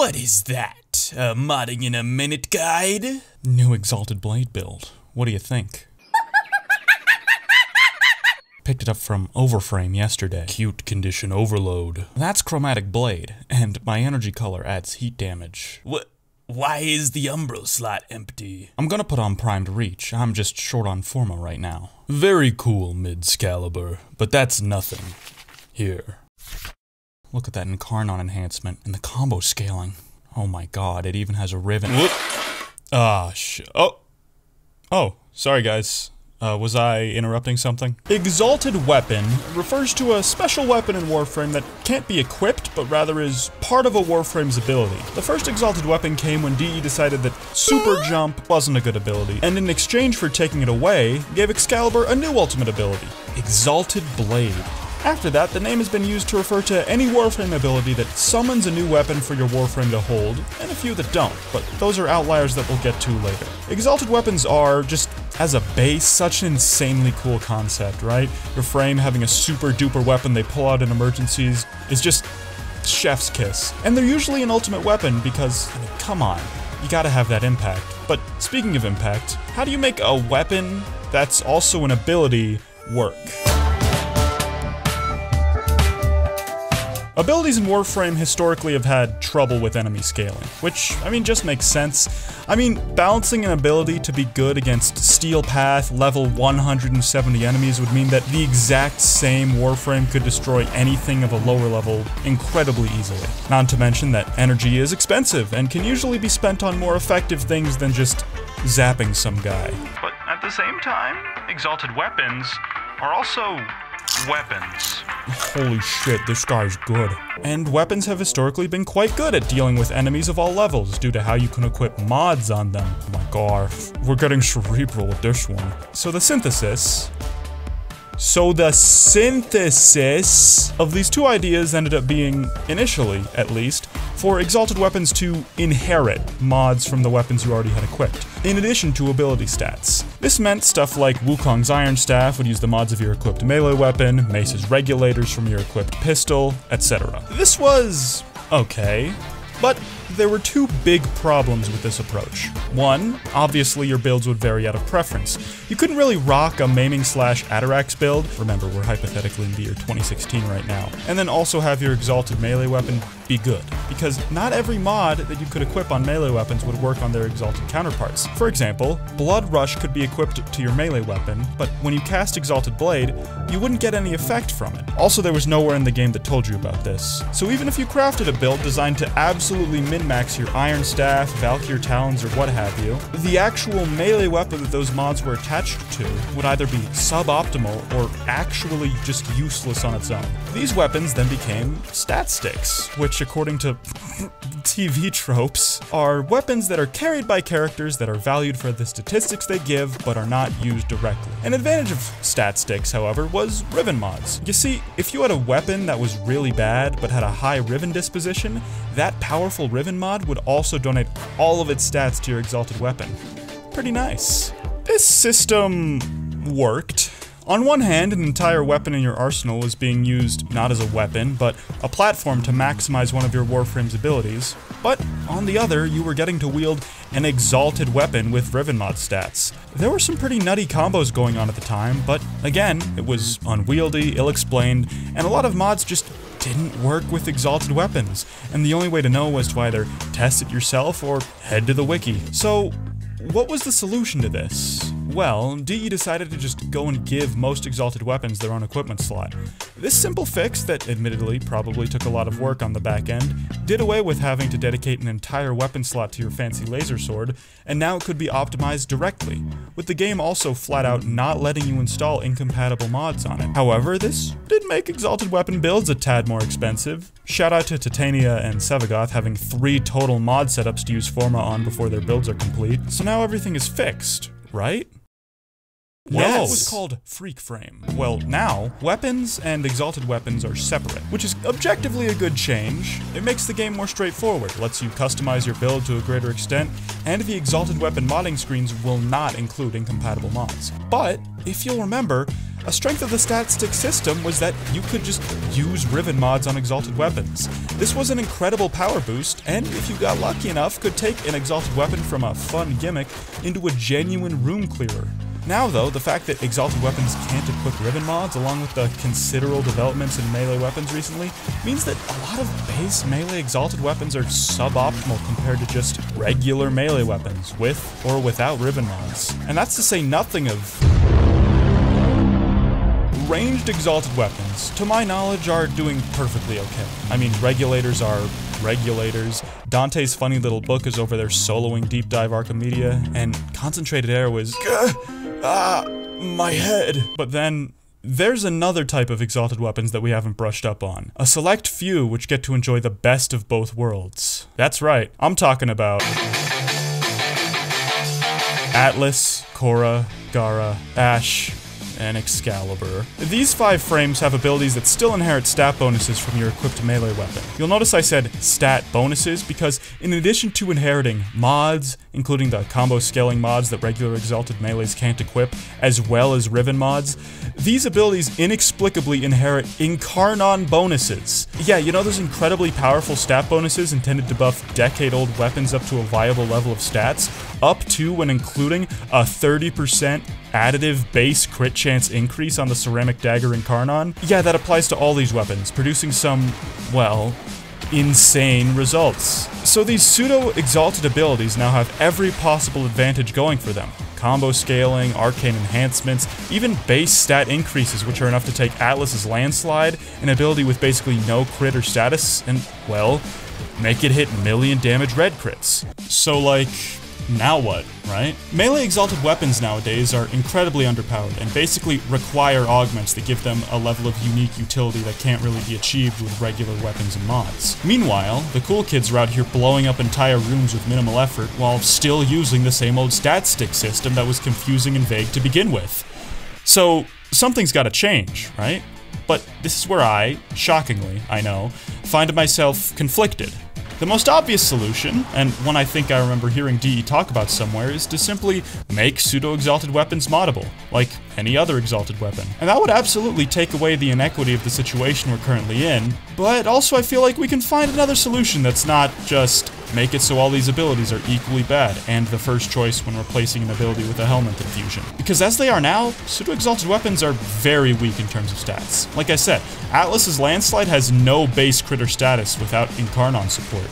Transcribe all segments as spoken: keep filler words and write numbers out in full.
What is that? A modding in a minute guide? New Exalted Blade build. What do you think? Picked it up from Overframe yesterday. Cute condition overload. That's Chromatic Blade, and my energy color adds heat damage. What? Why is the Umbral slot empty? I'm gonna put on Primed Reach, I'm just short on Forma right now. Very cool, Midscalibur, but that's nothing. Here. Look at that Incarnon enhancement, and the combo scaling. Oh my god, it even has a Riven— Whoop! Ah, sh- oh! Oh, sorry guys. Uh, was I interrupting something? Exalted Weapon refers to a special weapon in Warframe that can't be equipped, but rather is part of a Warframe's ability. The first Exalted Weapon came when D E decided that Super Jump wasn't a good ability, and in exchange for taking it away, gave Excalibur a new ultimate ability, Exalted Blade. After that, the name has been used to refer to any Warframe ability that summons a new weapon for your Warframe to hold, and a few that don't, but those are outliers that we'll get to later. Exalted Weapons are just, as a base, such an insanely cool concept, right? Your frame having a super duper weapon they pull out in emergencies is just chef's kiss. And they're usually an ultimate weapon because, I mean, come on, you gotta have that impact. But speaking of impact, how do you make a weapon that's also an ability work? Abilities in Warframe historically have had trouble with enemy scaling, which, I mean, just makes sense. I mean, balancing an ability to be good against Steel Path level one hundred seventy enemies would mean that the exact same Warframe could destroy anything of a lower level incredibly easily. Not to mention that energy is expensive and can usually be spent on more effective things than just zapping some guy. But at the same time, Exalted Weapons are also weapons. Holy shit, this guy's good. And weapons have historically been quite good at dealing with enemies of all levels due to how you can equip mods on them. Oh my god, we're getting cerebral with this one. So the synthesis... So the synthesis of these two ideas ended up being, initially at least, for Exalted Weapons to inherit mods from the weapons you already had equipped, in addition to ability stats. This meant stuff like Wukong's Iron Staff would use the mods of your equipped melee weapon, Mace's Regulators from your equipped pistol, et cetera. This was okay, but there were two big problems with this approach. One, obviously your builds would vary out of preference. You couldn't really rock a maiming slash Atarax build, remember we're hypothetically in the year twenty sixteen right now, and then also have your Exalted melee weapon be good, because not every mod that you could equip on melee weapons would work on their Exalted counterparts. For example, Blood Rush could be equipped to your melee weapon, but when you cast Exalted Blade, you wouldn't get any effect from it. Also, there was nowhere in the game that told you about this, so even if you crafted a build designed to absolutely min-max your Iron Staff, Valkyr Talons, or what have you, the actual melee weapon that those mods were attached to would either be suboptimal or actually just useless on its own. These weapons then became stat sticks, which according to T V tropes, are weapons that are carried by characters that are valued for the statistics they give, but are not used directly. An advantage of stat sticks, however, was Riven mods. You see, if you had a weapon that was really bad, but had a high Riven disposition, that powerful Riven mod would also donate all of its stats to your Exalted Weapon. Pretty nice. This system worked. On one hand, an entire weapon in your arsenal was being used not as a weapon, but a platform to maximize one of your Warframe's abilities, but on the other, you were getting to wield an Exalted Weapon with Riven mod stats. There were some pretty nutty combos going on at the time, but again, it was unwieldy, ill-explained, and a lot of mods just didn't work with Exalted Weapons, and the only way to know was to either test it yourself or head to the wiki. So, what was the solution to this? Well, D E decided to just go and give most Exalted Weapons their own equipment slot. This simple fix, that admittedly probably took a lot of work on the back end, did away with having to dedicate an entire weapon slot to your fancy laser sword, and now it could be optimized directly, with the game also flat out not letting you install incompatible mods on it. However, this did make Exalted Weapon builds a tad more expensive. Shout out to Titania and Sevagoth having three total mod setups to use Forma on before their builds are complete, so now everything is fixed, right? Well, yes. It was called Freak Frame. Well, now, weapons and Exalted Weapons are separate, which is objectively a good change. It makes the game more straightforward, lets you customize your build to a greater extent, and the Exalted Weapon modding screens will not include incompatible mods. But, if you'll remember, A strength of the StatStick system was that you could just use Riven mods on Exalted weapons. This was an incredible power boost, and if you got lucky enough, could take an Exalted weapon from a fun gimmick into a genuine room clearer. Now though, the fact that Exalted weapons can't equip Riven mods, along with the considerable developments in melee weapons recently, means that a lot of base melee Exalted weapons are suboptimal compared to just regular melee weapons, with or without Riven mods. And that's to say nothing of... Ranged Exalted weapons, to my knowledge, are doing perfectly okay. I mean, Regulators are Regulators, Dante's funny little book is over there soloing Deep Dive Archimedia, and Concentrated Air was... Ah, my head. But then, there's another type of Exalted weapons that we haven't brushed up on. A select few which get to enjoy the best of both worlds. That's right, I'm talking about... Atlas, Khora, Gara, Ash, and Excalibur. These five frames have abilities that still inherit stat bonuses from your equipped melee weapon. You'll notice I said stat bonuses because in addition to inheriting mods, including the combo scaling mods that regular Exalted melees can't equip, as well as Riven mods, these abilities inexplicably inherit Incarnon bonuses. Yeah, you know those incredibly powerful stat bonuses intended to buff decade-old weapons up to a viable level of stats? Up to and including a thirty percent additive base crit chance increase on the ceramic dagger Incarnon? Yeah, that applies to all these weapons, producing some, well, insane results. So these pseudo-exalted abilities now have every possible advantage going for them. Combo scaling, arcane enhancements, even base stat increases which are enough to take Atlas's Landslide, an ability with basically no crit or status, and, well, make it hit million damage red crits. So like... now what, right? Melee Exalted weapons nowadays are incredibly underpowered and basically require augments that give them a level of unique utility that can't really be achieved with regular weapons and mods. Meanwhile, the cool kids are out here blowing up entire rooms with minimal effort while still using the same old StatStick system that was confusing and vague to begin with. So, something's gotta change, right? But this is where I, shockingly, I know, find myself conflicted. The most obvious solution, and one I think I remember hearing D E talk about somewhere, is to simply make pseudo-exalted weapons moddable, like any other exalted weapon. And that would absolutely take away the inequity of the situation we're currently in, but also I feel like we can find another solution that's not just make it so all these abilities are equally bad and the first choice when replacing an ability with a Helminth infusion. Because as they are now, pseudo-exalted weapons are very weak in terms of stats. Like I said, Atlas's Landslide has no base critter status without Incarnon support.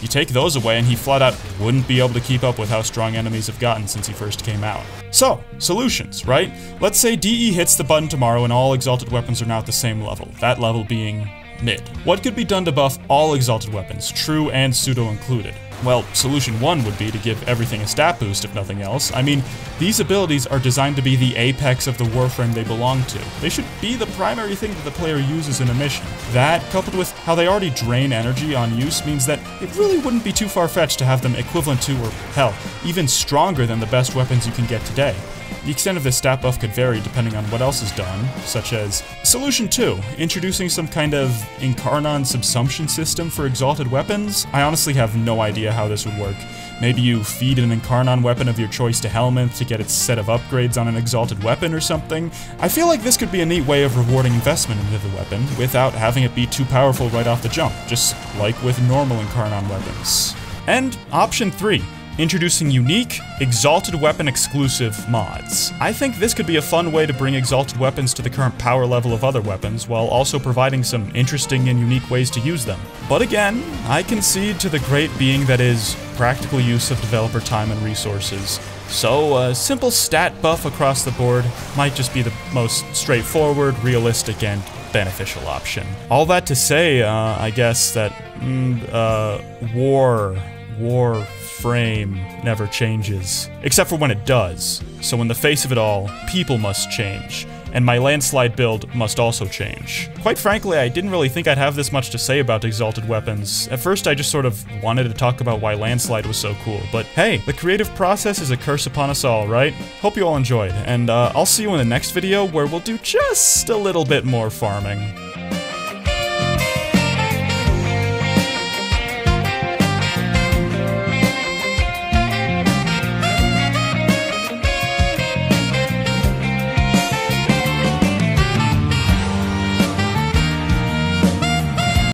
You take those away and he flat out wouldn't be able to keep up with how strong enemies have gotten since he first came out. So, solutions, right? Let's say D E hits the button tomorrow and all exalted weapons are now at the same level, that level being mid. What could be done to buff all exalted weapons, true and pseudo included? Well, solution one would be to give everything a stat boost, if nothing else. I mean, these abilities are designed to be the apex of the Warframe they belong to. They should be the primary thing that the player uses in a mission. That, coupled with how they already drain energy on use, means that it really wouldn't be too far-fetched to have them equivalent to, or hell, even stronger than the best weapons you can get today. The extent of this stat buff could vary depending on what else is done, such as... Solution two, introducing some kind of Incarnon subsumption system for exalted weapons? I honestly have no idea how this would work. Maybe you feed an Incarnon weapon of your choice to Helminth to get its set of upgrades on an exalted weapon or something. I feel like this could be a neat way of rewarding investment into the weapon without having it be too powerful right off the jump, just like with normal Incarnon weapons. And option three, introducing unique, exalted weapon exclusive mods. I think this could be a fun way to bring exalted weapons to the current power level of other weapons, while also providing some interesting and unique ways to use them. But again, I concede to the great being that is practical use of developer time and resources. So a simple stat buff across the board might just be the most straightforward, realistic, and beneficial option. All that to say, uh, I guess that, mm, uh, war, war, Frame never changes, except for when it does. So in the face of it all, people must change, and my landslide build must also change. Quite frankly, I didn't really think I'd have this much to say about exalted weapons. At first, I just sort of wanted to talk about why landslide was so cool, but hey, the creative process is a curse upon us all, right? Hope you all enjoyed, and uh, I'll see you in the next video where we'll do just a little bit more farming.